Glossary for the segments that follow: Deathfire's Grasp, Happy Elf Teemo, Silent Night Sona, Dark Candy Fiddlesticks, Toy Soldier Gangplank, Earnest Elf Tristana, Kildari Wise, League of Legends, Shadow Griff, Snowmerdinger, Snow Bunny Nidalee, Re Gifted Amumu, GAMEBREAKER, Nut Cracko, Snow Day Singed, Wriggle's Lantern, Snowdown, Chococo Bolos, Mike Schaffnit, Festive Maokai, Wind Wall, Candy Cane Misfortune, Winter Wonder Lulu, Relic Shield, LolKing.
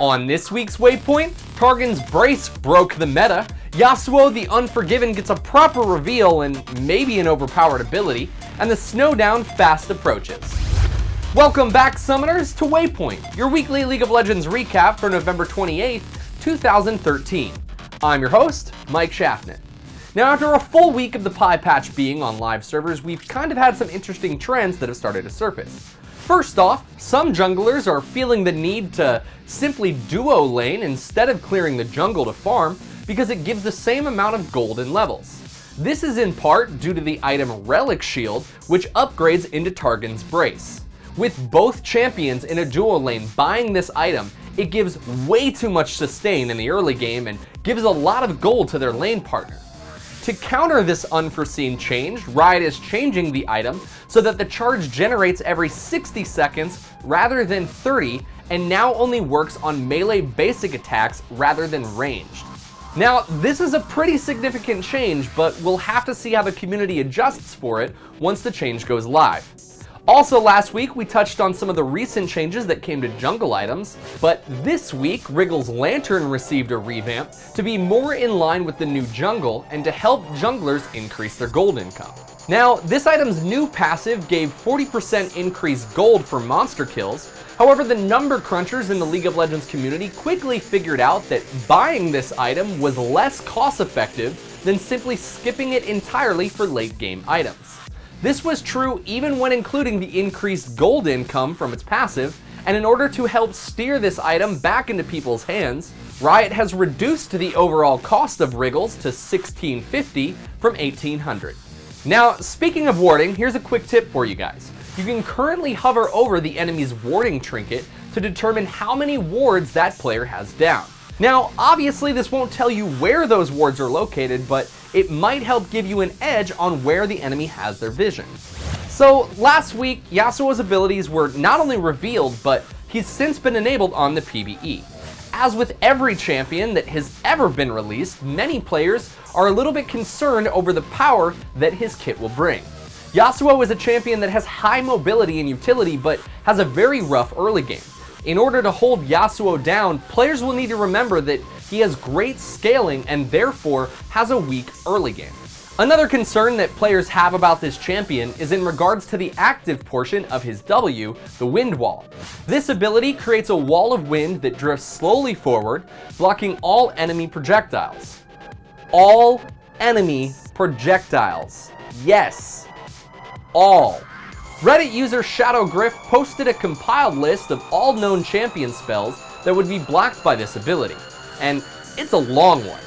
On this week's Waypoint, Targon's Embrace broke the meta, Yasuo the Unforgiven gets a proper reveal and maybe an overpowered ability, and the Snowdown fast approaches. Welcome back, Summoners, to Waypoint, your weekly League of Legends recap for November 28th, 2013. I'm your host, Mike Schaffnit. Now, after a full week of the Pi patch being on live servers, we've kind of had some interesting trends that have started to surface. First off, some junglers are feeling the need to simply duo lane instead of clearing the jungle to farm because it gives the same amount of gold and levels. This is in part due to the item Relic Shield, which upgrades into Targon's Embrace. With both champions in a duo lane buying this item, it gives way too much sustain in the early game and gives a lot of gold to their lane partner. To counter this unforeseen change, Riot is changing the item so that the charge generates every 60 seconds rather than 30, and now only works on melee basic attacks rather than ranged. Now, this is a pretty significant change, but we'll have to see how the community adjusts for it once the change goes live. Also last week, we touched on some of the recent changes that came to jungle items, but this week, Wriggle's Lantern received a revamp to be more in line with the new jungle and to help junglers increase their gold income. Now, this item's new passive gave 40% increased gold for monster kills. However, the number crunchers in the League of Legends community quickly figured out that buying this item was less cost-effective than simply skipping it entirely for late-game items. This was true even when including the increased gold income from its passive, and in order to help steer this item back into people's hands, Riot has reduced the overall cost of Wriggles to $1,650 from $1,800. Now, speaking of warding, here's a quick tip for you guys. You can currently hover over the enemy's warding trinket to determine how many wards that player has down. Now, obviously this won't tell you where those wards are located, but it might help give you an edge on where the enemy has their vision. So last week, Yasuo's abilities were not only revealed, but he's since been enabled on the PvE. As with every champion that has ever been released, many players are a little bit concerned over the power that his kit will bring. Yasuo is a champion that has high mobility and utility, but has a very rough early game. In order to hold Yasuo down, players will need to remember that he has great scaling and therefore has a weak early game. Another concern that players have about this champion is in regards to the active portion of his W, the Wind Wall. This ability creates a wall of wind that drifts slowly forward, blocking all enemy projectiles. All enemy projectiles. Yes, all. Reddit user Shadow Griff posted a compiled list of all known champion spells that would be blocked by this ability. And it's a long one.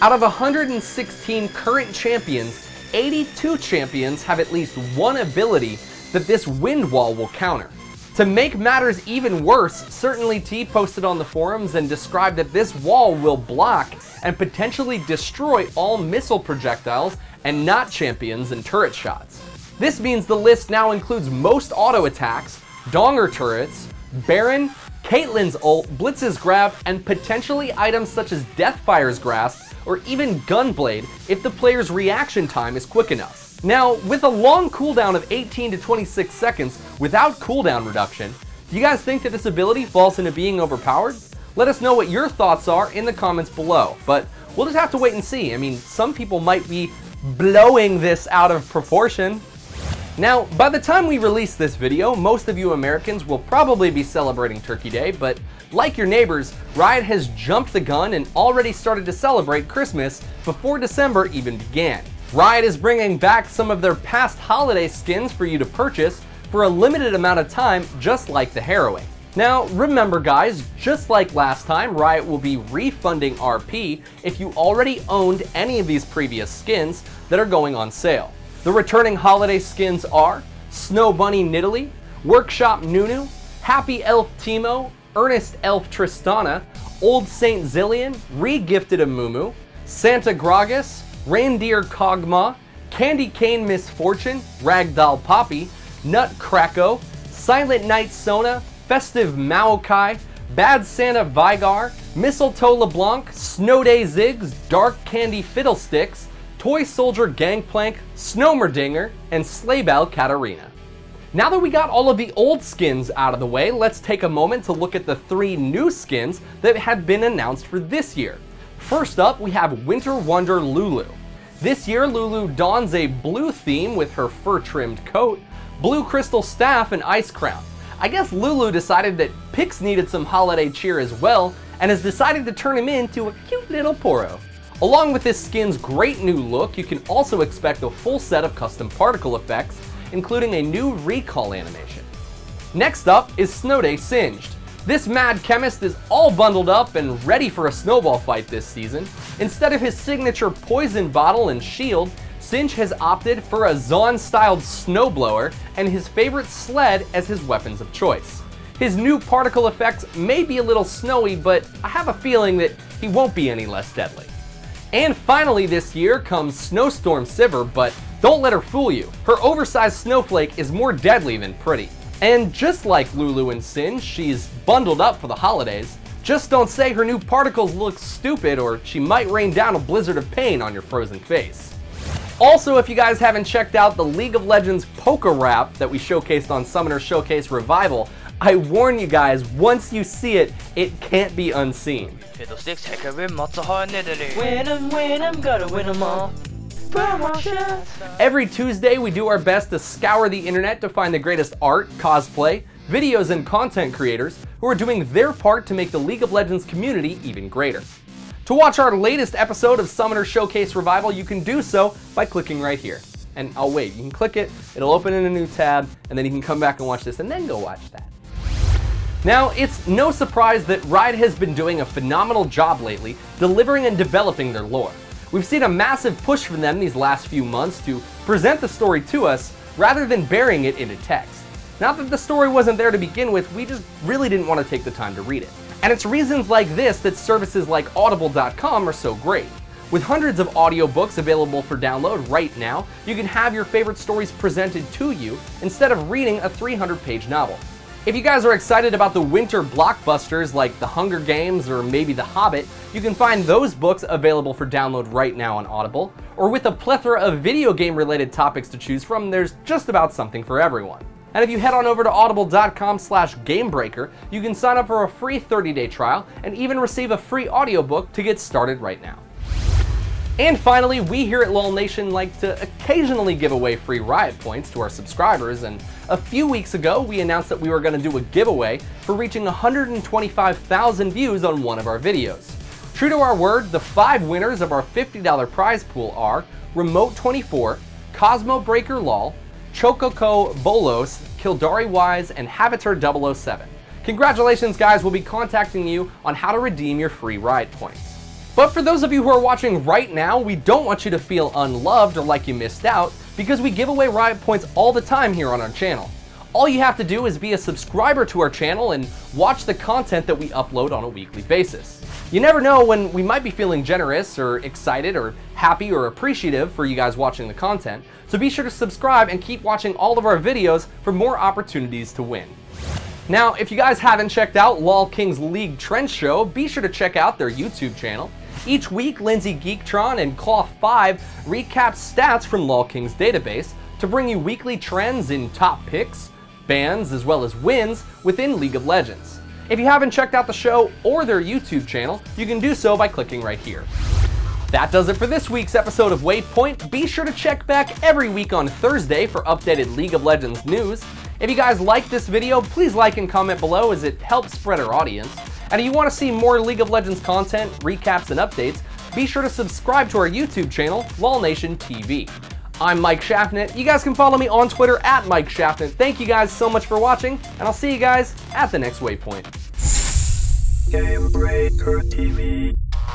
Out of 116 current champions, 82 champions have at least one ability that this Wind Wall will counter. To make matters even worse, Certainly T posted on the forums and described that this wall will block and potentially destroy all missile projectiles and not champions and turret shots. This means the list now includes most auto attacks, Donger turrets, Baron, Caitlyn's ult, Blitz's grab, and potentially items such as Deathfire's Grasp or even Gunblade if the player's reaction time is quick enough. Now, with a long cooldown of 18 to 26 seconds without cooldown reduction, do you guys think that this ability falls into being overpowered? Let us know what your thoughts are in the comments below, but we'll just have to wait and see. I mean, some people might be blowing this out of proportion. Now, by the time we release this video, most of you Americans will probably be celebrating Turkey Day, but like your neighbors, Riot has jumped the gun and already started to celebrate Christmas before December even began. Riot is bringing back some of their past holiday skins for you to purchase for a limited amount of time, just like the heroine. Now, remember guys, just like last time, Riot will be refunding RP if you already owned any of these previous skins that are going on sale. The returning holiday skins are Snow Bunny Nidalee, Workshop Nunu, Happy Elf Teemo, Earnest Elf Tristana, Old Saint Zillian, Re Gifted Amumu, Santa Gragas, Reindeer Kog'Maw, Candy Cane Misfortune, Ragdoll Poppy, Nut Cracko, Silent Night Sona, Festive Maokai, Bad Santa Vigar, Mistletoe LeBlanc, Snow Day Ziggs, Dark Candy Fiddlesticks, Toy Soldier Gangplank, Snowmerdinger, and Sleigh Bell Katarina. Now that we got all of the old skins out of the way, let's take a moment to look at the three new skins that have been announced for this year. First up, we have Winter Wonder Lulu. This year, Lulu dons a blue theme with her fur-trimmed coat, blue crystal staff, and ice crown. I guess Lulu decided that Pix needed some holiday cheer as well, and has decided to turn him into a cute little Poro. Along with this skin's great new look, you can also expect a full set of custom particle effects, including a new recall animation. Next up is Snow Day Singed. This mad chemist is all bundled up and ready for a snowball fight this season. Instead of his signature poison bottle and shield, Singed has opted for a Zaun-styled snowblower and his favorite sled as his weapons of choice. His new particle effects may be a little snowy, but I have a feeling that he won't be any less deadly. And finally this year comes Snowstorm Sivir, but don't let her fool you. Her oversized snowflake is more deadly than pretty. And just like Lulu and Sin, she's bundled up for the holidays. Just don't say her new particles look stupid, or she might rain down a blizzard of pain on your frozen face. Also, if you guys haven't checked out the League of Legends Poker Wrap that we showcased on Summoner Showcase Revival, I warn you guys, once you see it, it can't be unseen. Fiddlesticks, Hickory, Matsuhara, Nidalee. Win 'em, gotta win 'em all. Every Tuesday, we do our best to scour the internet to find the greatest art, cosplay, videos, and content creators who are doing their part to make the League of Legends community even greater. To watch our latest episode of Summoner Showcase Revival, you can do so by clicking right here. And oh wait, you can click it, it'll open in a new tab, and then you can come back and watch this, and then go watch that. Now, it's no surprise that Riot has been doing a phenomenal job lately, delivering and developing their lore. We've seen a massive push from them these last few months to present the story to us rather than burying it into text. Not that the story wasn't there to begin with, we just really didn't want to take the time to read it. And it's reasons like this that services like audible.com are so great. With hundreds of audiobooks available for download right now, you can have your favorite stories presented to you instead of reading a 300-page novel. If you guys are excited about the winter blockbusters like The Hunger Games or maybe The Hobbit, you can find those books available for download right now on Audible, or with a plethora of video game related topics to choose from, there's just about something for everyone. And if you head on over to audible.com/gamebreaker, you can sign up for a free 30-day trial and even receive a free audiobook to get started right now. And finally, we here at LoL Nation like to occasionally give away free Riot points to our subscribers, and a few weeks ago we announced that we were going to do a giveaway for reaching 125,000 views on one of our videos. True to our word, the 5 winners of our $50 prize pool are Remote24, Cosmo Breaker LOL, Chococo Bolos, Kildari Wise, and Havatar 007. Congratulations guys, we'll be contacting you on how to redeem your free Riot points. But for those of you who are watching right now, we don't want you to feel unloved or like you missed out, because we give away Riot points all the time here on our channel. All you have to do is be a subscriber to our channel and watch the content that we upload on a weekly basis. You never know when we might be feeling generous or excited or happy or appreciative for you guys watching the content, so be sure to subscribe and keep watching all of our videos for more opportunities to win. Now, if you guys haven't checked out LolKing's League Trend Show, be sure to check out their YouTube channel. Each week, Lindsay Geektron and Claw5 recap stats from LolKing's database to bring you weekly trends in top picks, bans, as well as wins within League of Legends. If you haven't checked out the show or their YouTube channel, you can do so by clicking right here. That does it for this week's episode of Waypoint. Be sure to check back every week on Thursday for updated League of Legends news. If you guys like this video, please like and comment below, as it helps spread our audience. And if you want to see more League of Legends content, recaps, and updates, be sure to subscribe to our YouTube channel, LoL Nation TV. I'm Mike Schaffnit. You guys can follow me on Twitter at Mike Schaffnit. Thank you guys so much for watching, and I'll see you guys at the next Waypoint. Game Breaker TV.